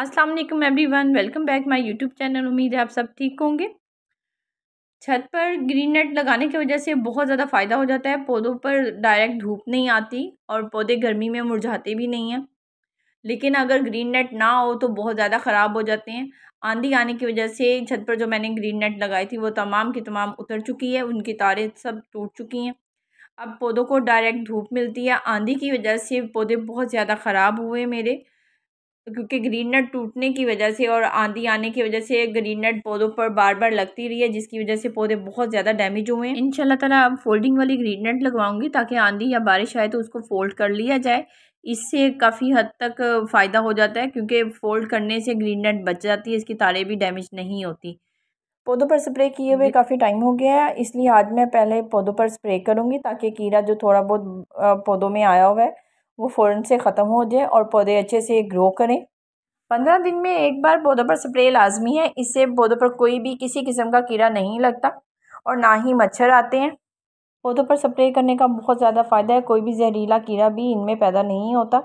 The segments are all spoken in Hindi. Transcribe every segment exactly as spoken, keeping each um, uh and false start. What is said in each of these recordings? अस्सलाम वालेकुम everyone, welcome back my YouTube channel. उम्मीद है आप सब ठीक होंगे। छत पर ग्रीन नेट लगाने की वजह से बहुत ज़्यादा फ़ायदा हो जाता है। पौधों पर डायरेक्ट धूप नहीं आती और पौधे गर्मी में मुरझाते भी नहीं हैं। लेकिन अगर ग्रीन नेट ना हो तो बहुत ज़्यादा ख़राब हो जाते हैं। आंधी आने की वजह से छत पर जो मैंने ग्रीन नेट लगाई थी वो तमाम की तमाम उतर चुकी है, उनकी तारें सब टूट चुकी हैं। अब पौधों को डायरेक्ट धूप मिलती है। आंधी की वजह से पौधे बहुत ज़्यादा ख़राब हुए मेरे, क्योंकि ग्रीन नेट टूटने की वजह से और आंधी आने की वजह से ग्रीन नेट पौधों पर बार बार लगती रही है, जिसकी वजह से पौधे बहुत ज़्यादा डैमेज हुए हैं। इंशाल्लाह ताला अब फोल्डिंग वाली ग्रीन नेट लगवाऊंगी ताकि आंधी या बारिश आए तो उसको फ़ोल्ड कर लिया जाए। इससे काफ़ी हद तक फ़ायदा हो जाता है, क्योंकि फ़ोल्ड करने से ग्रीन नेट बच जाती है, इसकी तारें भी डैमेज नहीं होती। पौधों पर स्प्रे किए हुए काफ़ी टाइम हो गया है, इसलिए आज मैं पहले पौधों पर स्प्रे करूँगी ताकि कीड़ा जो थोड़ा बहुत पौधों में आया हुआ है वो फ़ौरन से ख़त्म हो जाए और पौधे अच्छे से ग्रो करें। पंद्रह दिन में एक बार पौधों पर स्प्रे लाजमी है, इससे पौधों पर कोई भी किसी किस्म का कीड़ा नहीं लगता और ना ही मच्छर आते हैं। पौधों पर स्प्रे करने का बहुत ज़्यादा फ़ायदा है, कोई भी जहरीला कीड़ा भी इनमें पैदा नहीं होता।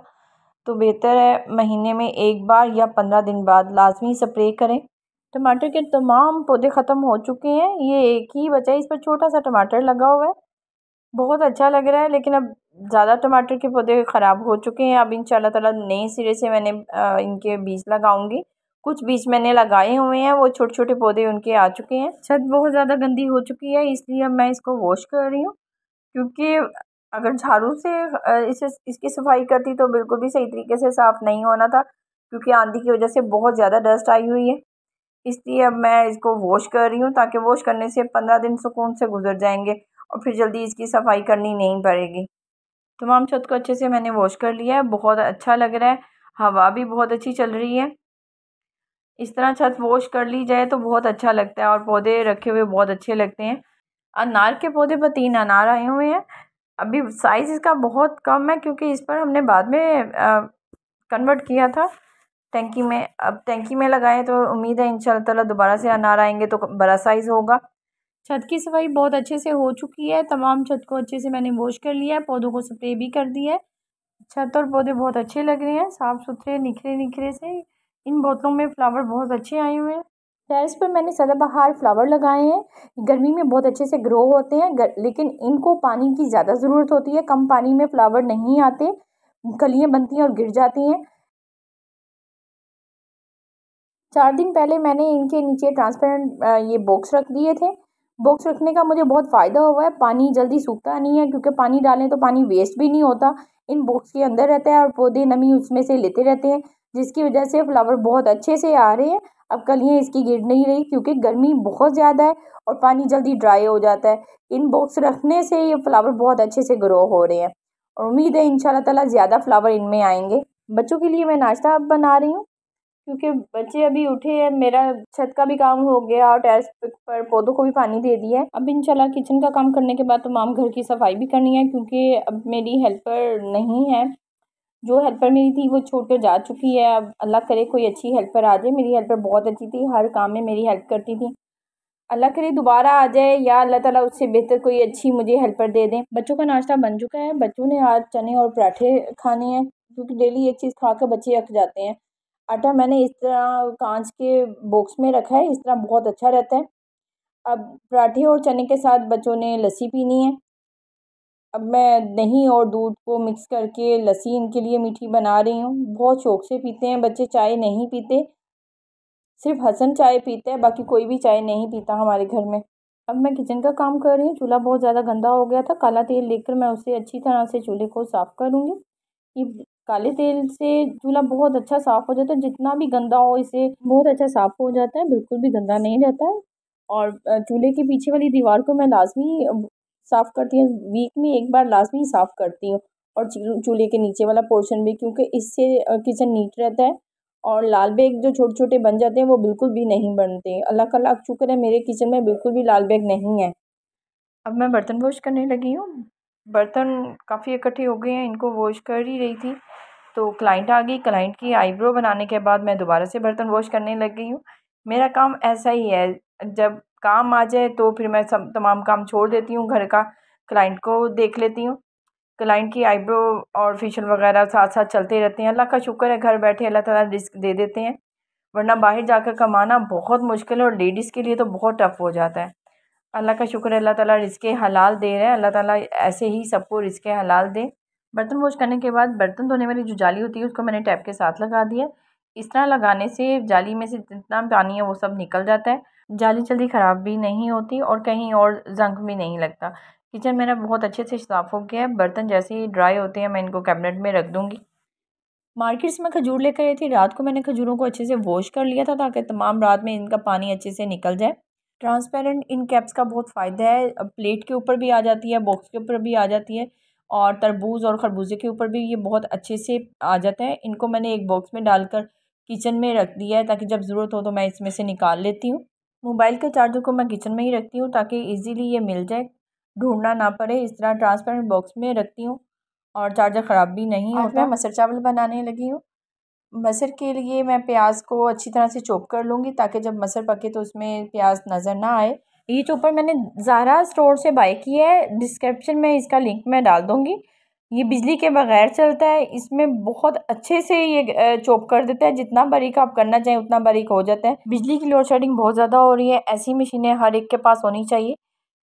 तो बेहतर है महीने में एक बार या पंद्रह दिन बाद लाजमी स्प्रे करें। टमाटर के तमाम पौधे ख़त्म हो चुके हैं, ये एक ही बचा है। इस पर छोटा सा टमाटर लगा हुआ है, बहुत अच्छा लग रहा है, लेकिन अब ज़्यादा टमाटर के पौधे ख़राब हो चुके हैं। अब इंशाल्लाह ताला नए सिरे से मैंने इनके बीज लगाऊंगी। कुछ बीज मैंने लगाए हुए हैं, वो छोटे छोटे पौधे उनके आ चुके हैं। छत बहुत ज़्यादा गंदी हो चुकी है, इसलिए अब मैं इसको वॉश कर रही हूँ, क्योंकि अगर झाड़ू से इसे इसकी सफाई करती तो बिल्कुल भी सही तरीके से साफ़ नहीं होना था, क्योंकि आंधी की वजह से बहुत ज़्यादा डस्ट आई हुई है। इसलिए अब मैं इसको वॉश कर रही हूँ ताकि वॉश करने से पंद्रह दिन सुकून से गुजर जाएंगे और फिर जल्दी इसकी सफाई करनी नहीं पड़ेगी। तमाम छत को अच्छे से मैंने वॉश कर लिया है, बहुत अच्छा लग रहा है, हवा भी बहुत अच्छी चल रही है। इस तरह छत वॉश कर ली जाए तो बहुत अच्छा लगता है और पौधे रखे हुए बहुत अच्छे लगते हैं। अनार के पौधे पर तीन अनार आए हुए हैं। अभी साइज़ इसका बहुत कम है, क्योंकि इस पर हमने बाद में कन्वर्ट किया था टंकी में। अब टंकी में लगाएं तो उम्मीद है इंशाल्लाह ताला दोबारा से अनार आएंगे तो बड़ा साइज़ होगा। छत की सफाई बहुत अच्छे से हो चुकी है, तमाम छत को अच्छे से मैंने वॉश कर लिया है, पौधों को स्प्रे भी कर दिया है। छत और पौधे बहुत अच्छे लग रहे हैं, साफ़ सुथरे निखरे निखरे से। इन बोतलों में फ़्लावर बहुत अच्छे आए हुए हैं। टेरेस पर मैंने सदाबहार फ्लावर लगाए हैं, गर्मी में बहुत अच्छे से ग्रो होते हैं, गर... लेकिन इनको पानी की ज़्यादा ज़रूरत होती है। कम पानी में फ़्लावर नहीं आते, कलियाँ बनती हैं और गिर जाती हैं। चार दिन पहले मैंने इनके नीचे ट्रांसपेरेंट ये बॉक्स रख दिए थे। बॉक्स रखने का मुझे बहुत फ़ायदा हुआ है, पानी जल्दी सूखता नहीं है, क्योंकि पानी डालें तो पानी वेस्ट भी नहीं होता, इन बॉक्स के अंदर रहता है और पौधे नमी उसमें से लेते रहते हैं, जिसकी वजह से फ्लावर बहुत अच्छे से आ रहे हैं। अब कलियाँ इसकी गिर नहीं रही, क्योंकि गर्मी बहुत ज़्यादा है और पानी जल्दी ड्राई हो जाता है। इन बॉक्स रखने से ये फ्लावर बहुत अच्छे से ग्रो हो रहे हैं और उम्मीद है इंशाल्लाह ताला ज़्यादा फ्लावर इनमें आएंगे। बच्चों के लिए मैं नाश्ता अब बना रही हूँ, क्योंकि बच्चे अभी उठे हैं। मेरा छत का भी काम हो गया और टेरेस पर पौधों को भी पानी दे दिया है। अब इंशाल्लाह किचन का काम करने के बाद तमाम घर की सफाई भी करनी है, क्योंकि अब मेरी हेल्पर नहीं है। जो हेल्पर मेरी थी वो छोड़कर जा चुकी है। अब अल्लाह करे कोई अच्छी हेल्पर आ जाए। मेरी हेल्पर बहुत अच्छी थी, हर काम में मेरी हेल्प करती थी। अल्लाह करे दोबारा आ जाए, या अल्लाह ताला उससे बेहतर कोई अच्छी मुझे हेल्पर दे दें। बच्चों का नाश्ता बन चुका है। बच्चों ने आज चने और पराठे खाने हैं, क्योंकि डेली एक चीज़ खाकर बच्चे अक जाते हैं। आटा मैंने इस तरह कांच के बॉक्स में रखा है, इस तरह बहुत अच्छा रहता है। अब पराठे और चने के साथ बच्चों ने लस्सी पीनी है। अब मैं दही और दूध को मिक्स करके लस्सी इनके लिए मीठी बना रही हूँ। बहुत शौक़ से पीते हैं बच्चे, चाय नहीं पीते, सिर्फ हसन चाय पीते हैं, बाकी कोई भी चाय नहीं पीता हमारे घर में। अब मैं किचन का काम कर रही हूँ। चूल्हा बहुत ज़्यादा गंदा हो गया था, काला तेल लेकर मैं उसे अच्छी तरह से चूल्हे को साफ़ करूँगी। ये काले तेल से चूल्हा बहुत अच्छा साफ़ हो जाता है, जितना भी गंदा हो इसे बहुत अच्छा साफ़ हो जाता है, बिल्कुल भी गंदा नहीं रहता है। और चूल्हे के पीछे वाली दीवार को मैं लाजमी साफ़ करती हूँ, वीक में एक बार लाजमी साफ़ करती हूँ, और चूल्हे के नीचे वाला पोर्शन भी, क्योंकि इससे किचन नीट रहता है और लाल बैग जो छोटे छोटे बन जाते हैं वो बिल्कुल भी नहीं बनते। अल्लाह का लाख शुक्र है मेरे किचन में बिल्कुल भी लाल बैग नहीं है। अब मैं बर्तन वॉश करने लगी हूँ। बर्तन काफ़ी इकट्ठे हो गए हैं, इनको वॉश कर ही रही थी तो क्लाइंट आ गई। क्लाइंट की आईब्रो बनाने के बाद मैं दोबारा से बर्तन वॉश करने लग गई हूँ। मेरा काम ऐसा ही है, जब काम आ जाए तो फिर मैं सब तमाम काम छोड़ देती हूँ, घर का क्लाइंट को देख लेती हूँ। क्लाइंट की आईब्रो और फेशियल वगैरह साथ साथ चलते रहते हैं। अल्लाह का शुक्र है घर बैठे अल्लाह ताला रिस्क दे देते हैं, वरना बाहर जाकर कमाना बहुत मुश्किल है और लेडीज़ के लिए तो बहुत टफ हो जाता है। अल्लाह का शुक्र है अल्लाह ताला रिस्क हलाल दे रहे हैं। अल्लाह ताला ऐसे ही सबको रिस्क हलाल दे। बर्तन वॉश करने के बाद बर्तन धोने वाली जो जाली होती है उसको मैंने टैप के साथ लगा दिया। इस तरह लगाने से जाली में से जितना पानी है वो सब निकल जाता है, जाली जल्दी ख़राब भी नहीं होती और कहीं और जंग भी नहीं लगता। किचन मेरा बहुत अच्छे से साफ़ हो गया है। बर्तन जैसे ही ड्राई होते हैं मैं इनको कैबिनेट में रख दूँगी। मार्केट से मैं खजूर लेकर आई थी। रात को मैंने खजूरों को अच्छे से वॉश कर लिया था ताकि तमाम रात में इनका पानी अच्छे से निकल जाए। ट्रांसपेरेंट इन कैप्स का बहुत फ़ायदा है, प्लेट के ऊपर भी आ जाती है, बॉक्स के ऊपर भी आ जाती है और तरबूज और खरबूजे के ऊपर भी ये बहुत अच्छे से आ जाता है। इनको मैंने एक बॉक्स में डालकर किचन में रख दिया है ताकि जब ज़रूरत हो तो मैं इसमें से निकाल लेती हूँ। मोबाइल के चार्जर को मैं किचन में ही रखती हूँ ताकि ईज़िली ये मिल जाए, ढूंढना ना पड़े। इस तरह ट्रांसपेरेंट बॉक्स में रखती हूँ और चार्जर ख़राब भी नहीं होता। मैं मसर चावल बनाने लगी हूँ। मसर के लिए मैं प्याज को अच्छी तरह से चॉप कर लूँगी ताकि जब मसर पके तो उसमें प्याज नज़र ना आए। ये चॉपर मैंने ज़ाहरा स्टोर से बाय किया है, डिस्क्रिप्शन में इसका लिंक मैं डाल दूँगी। ये बिजली के बगैर चलता है, इसमें बहुत अच्छे से ये चॉप कर देता है, जितना बारीक आप करना चाहें उतना बारीक हो जाता है। बिजली की लोड शेडिंग बहुत ज़्यादा हो रही है, ऐसी मशीनें हर एक के पास होनी चाहिए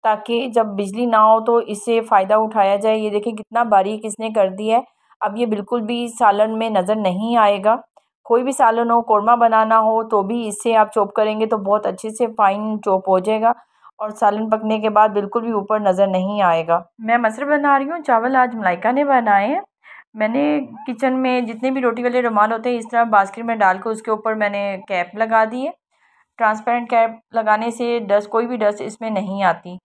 ताकि जब बिजली ना हो तो इससे फ़ायदा उठाया जाए। ये देखें कितना बारीक इसने कर दिया है, अब ये बिल्कुल भी सालन में नज़र नहीं आएगा। कोई भी सालन हो, कौरमा बनाना हो तो भी इससे आप चॉप करेंगे तो बहुत अच्छे से फाइन चॉप हो जाएगा और सालन पकने के बाद बिल्कुल भी ऊपर नज़र नहीं आएगा। मैं मसर बना रही हूँ। चावल आज मलाइका ने बनाए हैं। मैंने किचन में जितने भी रोटी वाले रुमाल होते हैं इस तरह बास्केट में डाल कर उसके ऊपर मैंने कैप लगा दी है। ट्रांसपेरेंट कैप लगाने से डस्ट, कोई भी डस्ट इसमें नहीं आती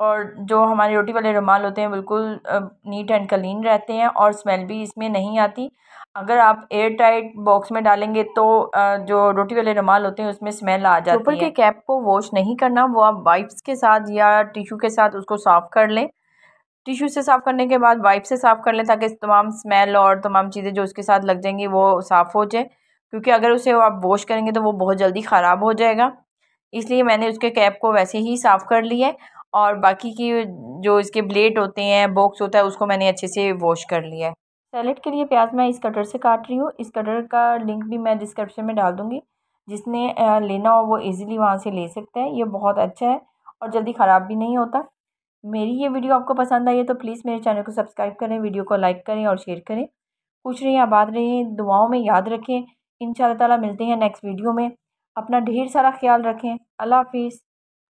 और जो हमारे रोटी वाले रुमाल होते हैं बिल्कुल नीट एंड क्लीन रहते हैं और स्मेल भी इसमें नहीं आती। अगर आप एयर टाइट बॉक्स में डालेंगे तो जो रोटी वाले रुमाल होते हैं उसमें स्मेल आ जाती है। ऊपर के कैप को वॉश नहीं करना, वो आप वाइप्स के साथ या टिशू के साथ उसको साफ़ कर लें। टिशू से साफ़ करने के बाद वाइप से साफ़ कर लें ताकि तमाम स्मेल और तमाम चीज़ें जो उसके साथ लग जाएंगी वो साफ़ हो जाए, क्योंकि अगर उसे आप वॉश करेंगे तो वो बहुत जल्दी ख़राब हो जाएगा। इसलिए मैंने उसके कैप को वैसे ही साफ़ कर लिया है और बाकी की जो इसके ब्लेड होते हैं, बॉक्स होता है, उसको मैंने अच्छे से वॉश कर लिया है। सैलेड के लिए प्याज मैं इस कटर से काट रही हूँ। इस कटर का लिंक भी मैं डिस्क्रिप्शन में डाल दूँगी, जिसने लेना हो वो इजीली वहाँ से ले सकते हैं। ये बहुत अच्छा है और जल्दी ख़राब भी नहीं होता। मेरी ये वीडियो आपको पसंद आई है तो प्लीज़ मेरे चैनल को सब्सक्राइब करें, वीडियो को लाइक करें और शेयर करें। पूछ रहे हैं, आबाद रहें, दुआओं में याद रखें। इंशाअल्लाह ताला मिलते हैं नेक्स्ट वीडियो में। अपना ढेर सारा ख्याल रखें। अल्लाह हाफिज़।